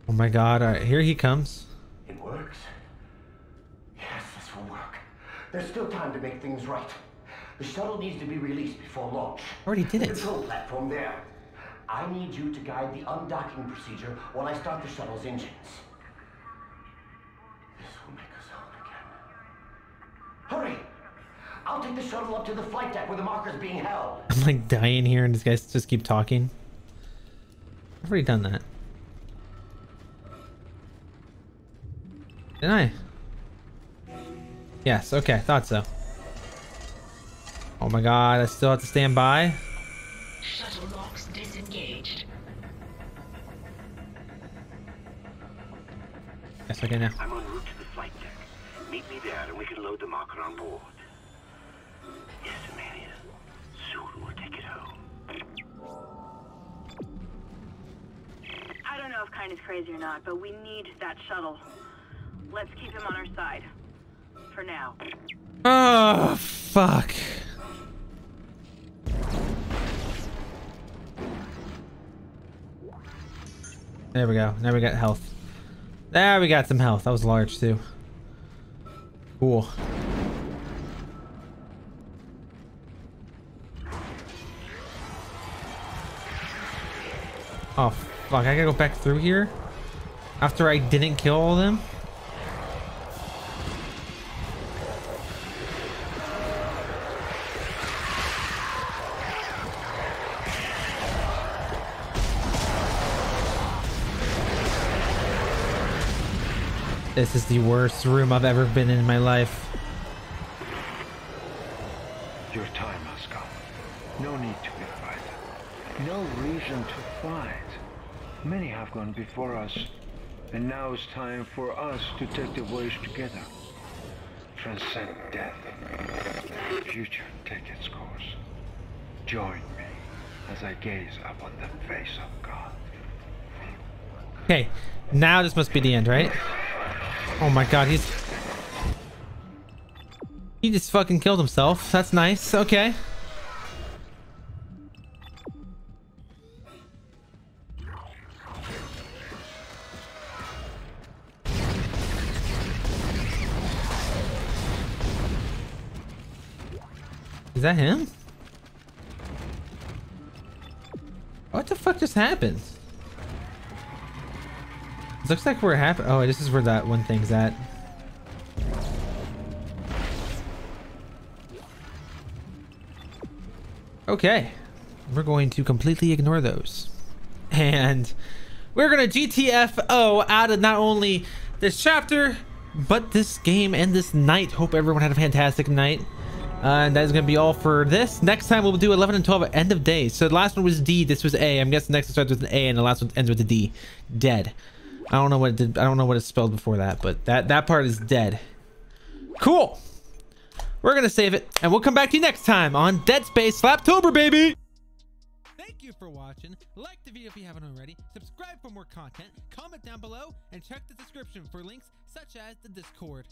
Oh my god, all right, here he comes. It works. Yes, this will work. There's still time to make things right. The shuttle needs to be released before launch. Already did it. The control platform there. I need you to guide the undocking procedure while I start the shuttle's engines. This will make us home again. Hurry! I'll take the shuttle up to the flight deck where the marker's being held. I'm like dying here and these guys just keep talking. I've already done that. Didn't I? Yes, okay, thought so. Oh my god, I still have to stand by? Shuttle locks disengaged. Yes, I can now. I'm en route to the flight deck. Meet me there and we can load the marker on board. Yes, Amelia. Soon we'll take it home. I don't know if Kine is crazy or not, but we need that shuttle. Let's keep him on our side. For now. Oh, fuck. There we go. Now we got health. There we got some health. That was large too. Cool. Oh fuck, I gotta go back through here? After I didn't kill all of them? This is the worst room I've ever been in my life. Your time has come. No need to be frightened. No reason to fight. Many have gone before us, and now it's time for us to take the voyage together. Transcend death. The future take its course. Join me as I gaze upon the face of God. Okay, now this must be the end, right? Oh my god, he's... He just fucking killed himself. That's nice. Okay. Is that him? What the fuck just happened? Looks like we're happy. Oh, this is where that one thing's at. Okay, we're going to completely ignore those, and we're gonna G T F O out of not only this chapter but this game and this night. Hope everyone had a fantastic night. Uh, and that is going to be all for this. Next time we'll do eleven and twelve at end of day. So the last one was D. This was A. I'm guessing next one starts with an A and the last one ends with a D. Dead. I don't know what it did. I don't know what it's spelled before that, but that that part is dead. Cool. We're gonna save it, and we'll come back to you next time on Dead Space Slaptober, baby. Thank you for watching. Like the video if you haven't already. Subscribe for more content. Comment down below, and check the description for links such as the Discord.